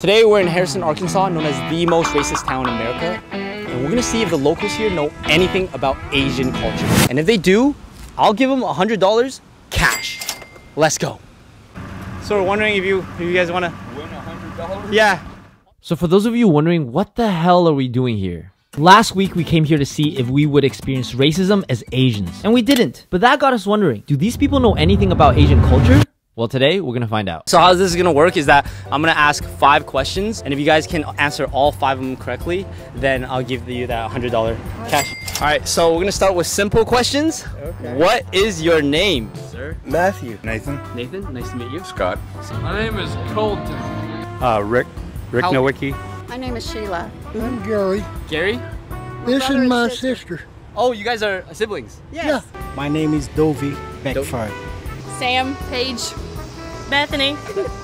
Today we're in Harrison, Arkansas, known as the most racist town in America, and we're gonna see if the locals here know anything about Asian culture. And if they do, I'll give them $100 cash. Let's go. So we're wondering if you guys wanna win $100? Yeah. So for those of you wondering, what the hell are we doing here? Last week, we came here to see if we would experience racism as Asians, and we didn't. But that got us wondering, do these people know anything about Asian culture? Well, today we're gonna find out. So how this is gonna work is that I'm gonna ask 5 questions, and if you guys can answer all 5 of them correctly, then I'll give you that $100 cash. All right, so we're gonna start with simple questions. Okay. What is your name? Sir? Matthew. Nathan. Nathan, nice to meet you. Scott. My name is Colton. Rick. Rick Nowicki. My name is Sheila. I'm Gary. Gary? This is my sister. Oh, you guys are siblings? Yes. Yeah. My name is Dovey Beckford. Sam. Paige. Bethany.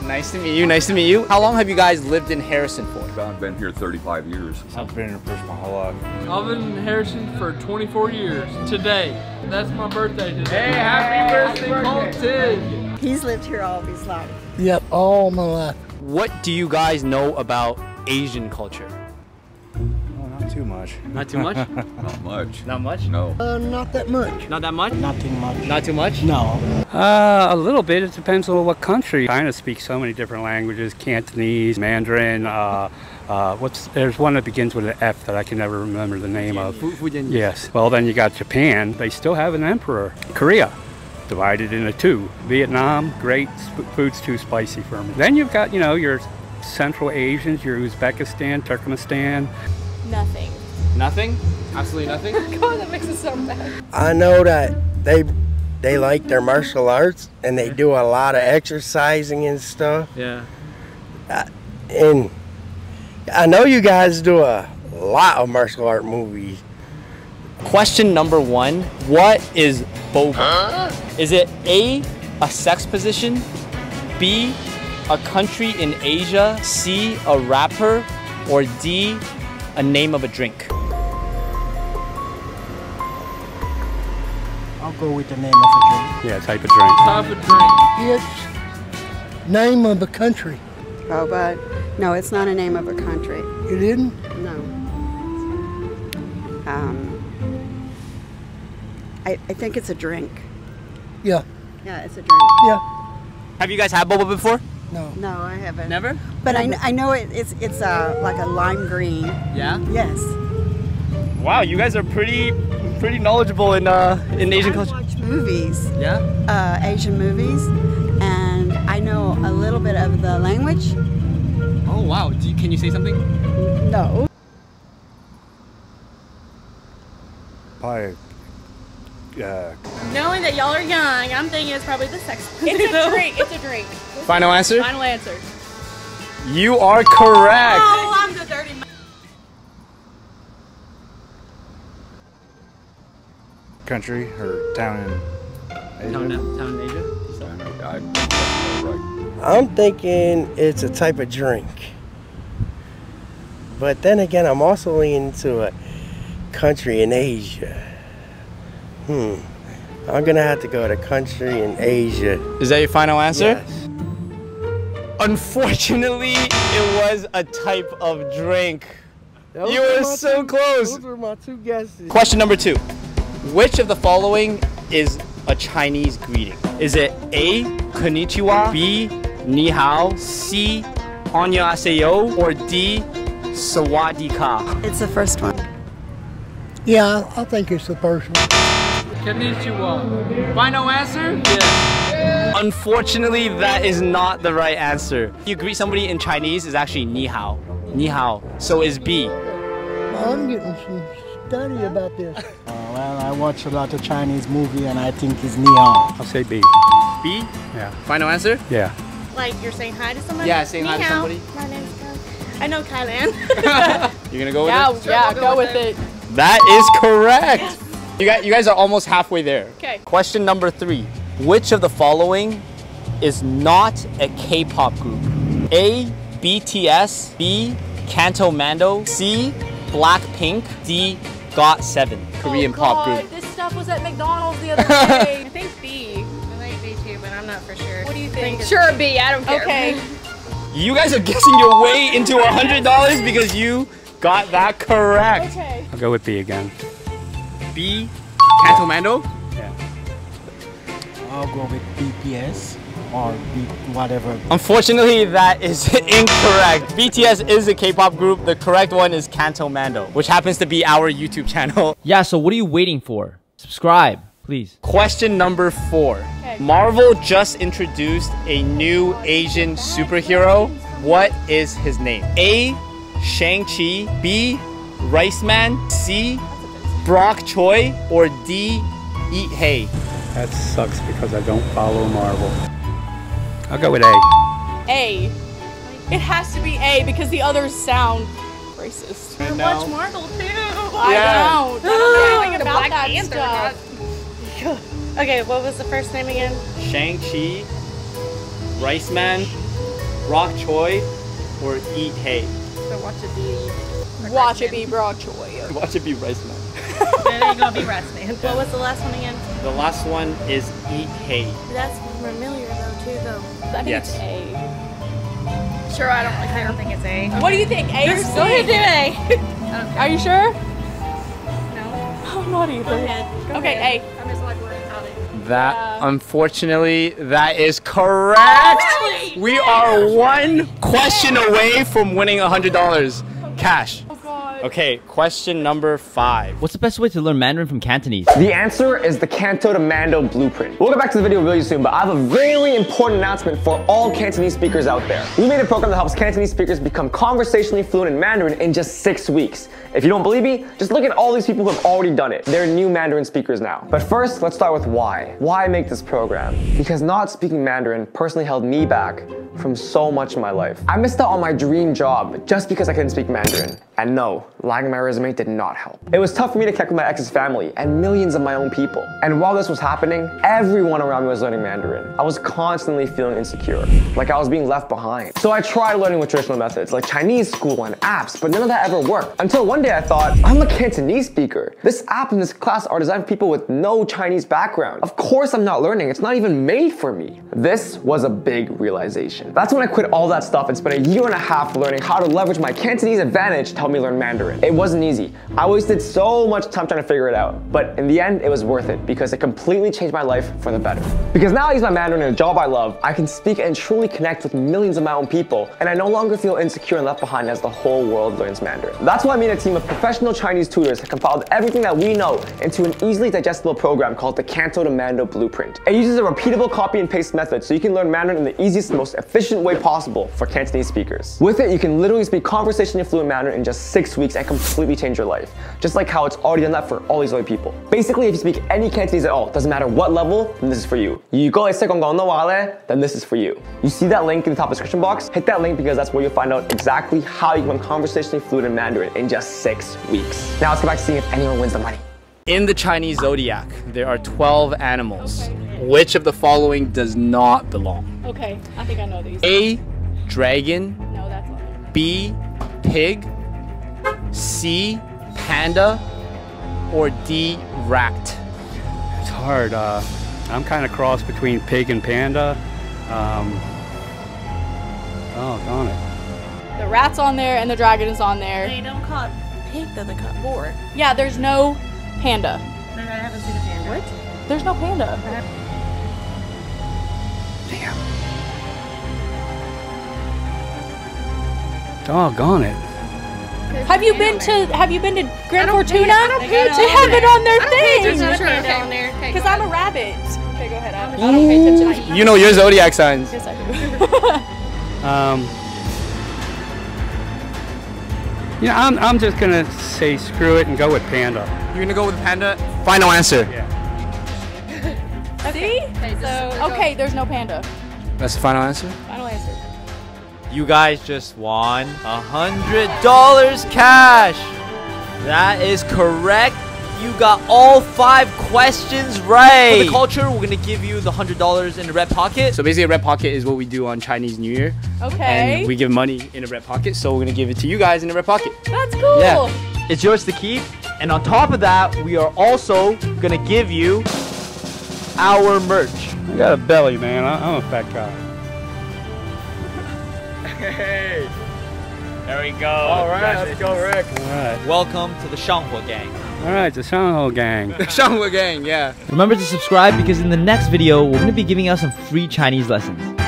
Nice to meet you, nice to meet you. How long have you guys lived in Harrison for? I've been here 35 years. I've been here for my whole life. I've been in Harrison for 24 years today. That's my birthday today. Hey, happy birthday, Colton! He's lived here all of his life. Yep, all my life. What do you guys know about Asian culture? Oh, not too much. Not too much? Not much. Not much? No. Not that much. Not that much? Not too much. Not too much? No. A little bit. It depends on what country. China speaks so many different languages: Cantonese, Mandarin. There's one that begins with an F that I can never remember the name of. Fujian. Yes. Well, then you got Japan. They still have an emperor. Korea, divided into 2. Vietnam, great. Food's too spicy for me. Then you've got, you know, your Central Asians, your Uzbekistan, Turkmenistan. Nothing. Nothing? Absolutely nothing? God, that makes it so bad. I know that they like their martial arts, and they do a lot of exercising and stuff. Yeah. And I know you guys do a lot of martial art movies. Question number 1, what is boba? Is it A sex position, B, a country in Asia, C, a rapper, or D, a name of a drink? I'll go with the name of a drink. Yeah, type of drink. Type of drink. It's name of a country. Oh, but no, it's not a name of a country. You didn't? No. I think it's a drink. Yeah. Yeah, it's a drink. Yeah. Have you guys had boba before? No. No, I haven't. Never? But I know it's like a lime green. Yeah? Yes. Wow, you guys are pretty knowledgeable in Asian culture. I watch movies. Yeah? Asian movies. And I know a little bit of the language. Oh, wow. Can you say something? No. Bye. Knowing that y'all are young, I'm thinking it's probably the sex. It's a drink. It's a drink. Final answer? Final answer. You are correct. Oh, I'm the dirty man. Country or town in Asia? Town in Asia? I'm thinking it's a type of drink. But then again, I'm also leaning to a country in Asia. I'm gonna have to go to country in Asia. Is that your final answer? Yes. Unfortunately, it was a type of drink. You were so close. Those were my 2 guesses. Question number 2. Which of the following is a Chinese greeting? Is it A, konnichiwa, B, ni hao, C, annyeonghaseyo, or D, sawadika? It's the first one. Yeah, I think it's the first one. Konnichiwa. Final answer? Yeah. Unfortunately, that is not the right answer. You greet somebody in Chinese is actually ni hao. Ni hao. So is B. I'm getting some study about this. Well, I watch a lot of Chinese movie, and I think it's ni hao. I'll say B. B? Yeah. Final answer? Yeah. Like you're saying hi to somebody? Yeah, saying hi to somebody. My name's Kylan. I know Kylan. You're going to go with it? Sure, yeah, go with it. That is correct. Yes. You guys are almost halfway there. Okay. Question number 3. Which of the following is not a K-pop group? A, BTS, B, Canto Mando, C, Blackpink, D, GOT7. Korean pop group. This stuff was at McDonald's the other day. I think B. I like B too, but I'm not for sure. What do you think? Sure, B. I don't care. Okay. You guys are guessing your way into $100 because you got that correct. Okay. I'll go with B again. B, Canto Mando? Yeah. I'll go with BTS or B whatever. Unfortunately, that is incorrect. BTS is a K-pop group. The correct one is Canto Mando, which happens to be our YouTube channel. Yeah, so what are you waiting for? Subscribe, please. Question number 4. Okay. Marvel just introduced a new Asian superhero. What is his name? A, Shang-Chi. B, Rice Man. C, Brock Choi. Or D, Eat Hay. That sucks because I don't follow Marvel. I'll go with A. A. It has to be A because the others sound racist. I watch Marvel too. Yeah. I don't. I don't know anything about that stuff. Okay, what was the first name again? Shang-Chi, Rice Man, Brock Choi, or Eat Hay. So watch it be. Watch it be Brock Choi. Watch it be Rice Man. It ain't gonna be Rice Man. What was the last one again? The last one is Eat Hay. That's familiar though too though. I think it's A. Sure, I don't think it's A. Okay. What do you think? A or C? Go ahead, do A. Are you sure? No. I'm not either. Go ahead. Okay, A. I'm just like worried about it. That unfortunately, that is correct. Really? We are one question away from winning $100 cash. Okay, question number 5. What's the best way to learn Mandarin from Cantonese? The answer is the Canto to Mando Blueprint. We'll get back to the video really soon, but I have a really important announcement for all Cantonese speakers out there. We made a program that helps Cantonese speakers become conversationally fluent in Mandarin in just 6 weeks. If you don't believe me, just look at all these people who have already done it. They're new Mandarin speakers now. But first, let's start with why. Why make this program? Because not speaking Mandarin personally held me back from so much of my life. I missed out on my dream job just because I couldn't speak Mandarin. And no, lagging my resume did not help. It was tough for me to connect with my ex's family and millions of my own people. And while this was happening, everyone around me was learning Mandarin. I was constantly feeling insecure, like I was being left behind. So I tried learning with traditional methods like Chinese school and apps, but none of that ever worked. Until one day I thought, I'm a Cantonese speaker. This app and this class are designed for people with no Chinese background. Of course I'm not learning. It's not even made for me. This was a big realization. That's when I quit all that stuff and spent 1.5 years learning how to leverage my Cantonese advantage to help me learn Mandarin. It wasn't easy. I wasted so much time trying to figure it out, but in the end, it was worth it because it completely changed my life for the better. Because now I use my Mandarin in a job I love, I can speak and truly connect with millions of my own people, and I no longer feel insecure and left behind as the whole world learns Mandarin. That's why me and a team of professional Chinese tutors have compiled everything that we know into an easily digestible program called the Canto to Mando Blueprint. It uses a repeatable copy and paste method so you can learn Mandarin in the easiest, most efficient way possible for Cantonese speakers. With it, you can literally speak conversationally fluent Mandarin in just 6 weeks and completely change your life, just like how it's already done that for all these other people. Basically, if you speak any Cantonese at all, doesn't matter what level, then this is for you. You go then this is for you. You see that link in the top description box? Hit that link because that's where you'll find out exactly how you become conversationally fluent in Mandarin in just 6 weeks. Now let's go back to seeing if anyone wins the money. In the Chinese zodiac, there are 12 animals. Okay. Which of the following does not belong? Okay, I think I know these. A, dragon. No, that's not. B, pig. C, panda. Or D, rat. It's hard. I'm kind of crossed between pig and panda. Oh, darn it. The rat's on there and the dragon is on there. They don't call it pig though, they call it boar. Yeah, there's no panda. I haven't seen a panda. What? There's no panda. Doggone it. Have you been to Grand Fortuna? They have it on their thing. Because I'm a rabbit. Okay, go ahead. I don't pay attention. You know your zodiac signs. Yes, I do. Yeah, I'm just gonna say screw it and go with panda. You're gonna go with panda? Final answer. Yeah. See? Okay, there's no panda. That's the final answer? Final answer. You guys just won $100 cash. That is correct. You got all 5 questions right. For the culture, we're gonna give you the $100 in the red pocket. So basically a red pocket is what we do on Chinese New Year. Okay. And we give money in a red pocket. So we're gonna give it to you guys in a red pocket. That's cool. Yeah. It's yours to keep. And on top of that, we are also gonna give you our merch. I got a belly, man. I'm a fat guy. Hey! There we go. All right, let's go, Rick. All right. Welcome to the Shanghua gang. All right, the Shanghua gang. The Shanghua gang, yeah. Remember to subscribe because in the next video, we're going to be giving out some free Chinese lessons.